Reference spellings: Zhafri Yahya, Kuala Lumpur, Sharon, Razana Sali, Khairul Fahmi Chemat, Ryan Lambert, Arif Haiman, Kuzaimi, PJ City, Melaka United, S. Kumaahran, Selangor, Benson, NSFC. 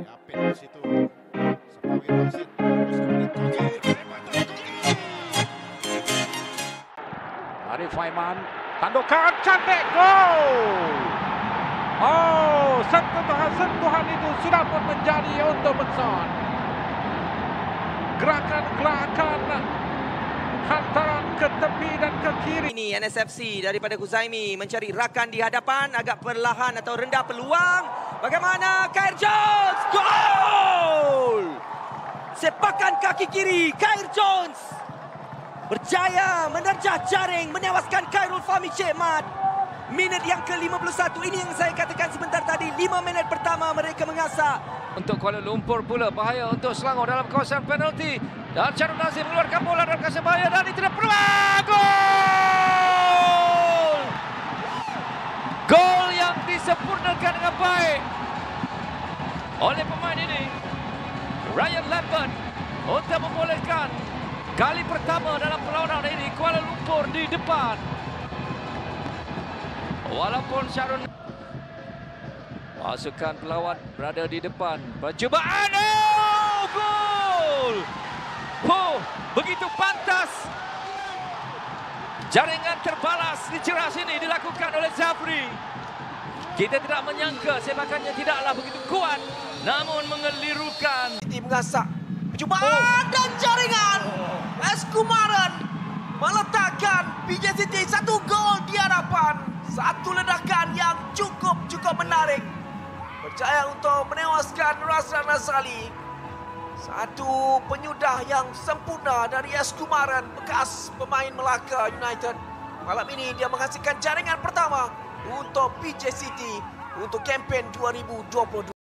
Arif Haiman tandukan cantik, gol. Oh, sentuhan itu sudah pun menjadi untuk Benson. Gerakan hantaran ke tepi dan ke kiri. Ini NSFC daripada Kuzaimi mencari rakan di hadapan, agak perlahan atau rendah peluang. Bagaimana Khairul? Gol! Sepakan kaki kiri Khairul berjaya menerjah jaring, menewaskan Khairul Fahmi Chemat. Minit yang ke-51, ini yang saya katakan sebentar tadi, 5 minit pertama mereka mengasah. Untuk Kuala Lumpur pula, bahaya untuk Selangor dalam kawasan penalti. Dan Sharon mengeluarkan bola dalam kawasan bahaya dan tidak peluang. Gol! Gol yang disempurnakan dengan baik oleh pemain ini, Ryan Lambert, untuk membolehkan kali pertama dalam perlawanan ini Kuala Lumpur di depan. Walaupun Sharon pasukan pelawat berada di depan, percubaan, oh, gol! Oh, begitu pantas. Jaringan terbalas di ceras ini dilakukan oleh Zhafri. Kita tidak menyangka sepakannya tidaklah begitu kuat, namun mengelirukan. Ini mengasak percubaan, oh, dan jaringan. S. Kumaahran meletakkan PJ City, 1 gol di hadapan. 1 ledakan yang cukup menarik. Berjaya untuk menewaskan Razana Sali. 1 penyudah yang sempurna dari S. Kumaahran, bekas pemain Melaka United. Malam ini dia menghasilkan jaringan pertama untuk PJ City untuk kempen 2022.